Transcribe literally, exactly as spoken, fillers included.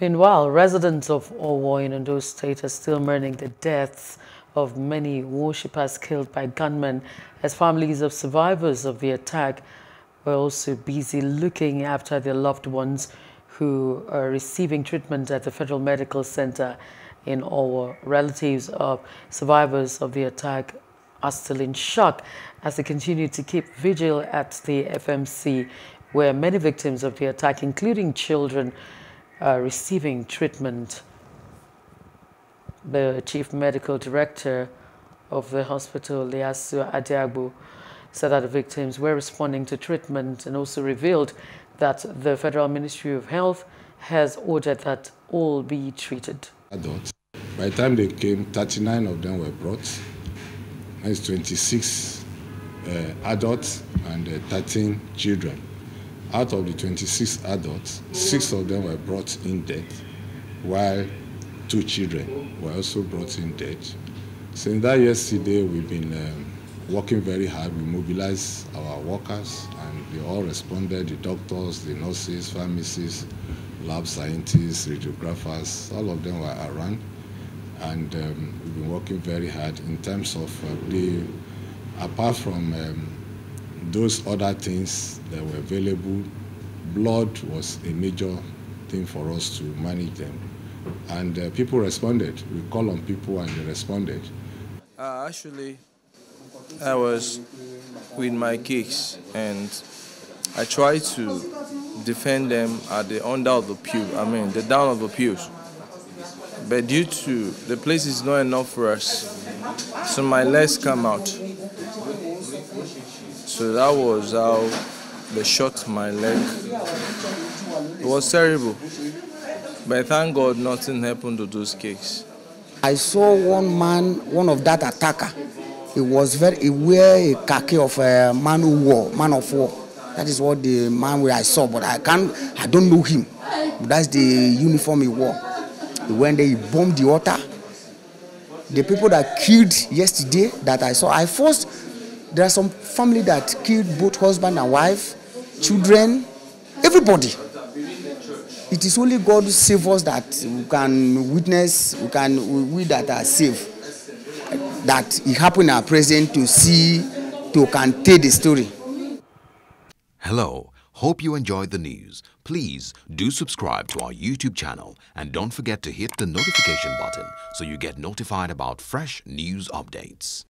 Meanwhile, residents of Owo in Ondo State are still mourning the deaths of many worshippers killed by gunmen, as families of survivors of the attack were also busy looking after their loved ones who are receiving treatment at the Federal Medical Center in Owo. Relatives of survivors of the attack are still in shock as they continue to keep vigil at the F M C, where many victims of the attack, including children, are receiving treatment. The chief medical director of the hospital, Leasu Adiagbo, said that the victims were responding to treatment and also revealed that the Federal Ministry of Health has ordered that all be treated. Adults. By the time they came, thirty-nine of them were brought. That's twenty-six uh, adults and uh, thirteen children. Out of the twenty-six adults, six of them were brought in dead, while two children were also brought in dead. Since that yesterday, we've been um, working very hard. We mobilized our workers, and they all responded, the doctors, the nurses, pharmacists, lab scientists, radiographers, all of them were around. And um, we've been working very hard in terms of uh, the, apart from um, those other things that were available, blood was a major thing for us to manage them. And uh, people responded. We called on people and they responded. Uh, actually, I was with my kids and I tried to defend them at the under of the pew, I mean the down of the pews. But due to the place is not enough for us, so my legs come out. So that was how they shot my leg. It was terrible. But thank God nothing happened to those kids. I saw one man, one of that attacker. He was very, he wore a khaki of a man who war, man of war. That is what the man where I saw, but I can't, I don't know him. But that's the uniform he wore. He went there, he bombed the altar. The people that killed yesterday that I saw, I first, there are some family that killed both husband and wife, children, everybody. It is only God who saves us that we can witness, we, can, we that are saved. That it happened in our present to see, to can tell the story. Hello, hope you enjoyed the news. Please do subscribe to our YouTube channel and don't forget to hit the notification button so you get notified about fresh news updates.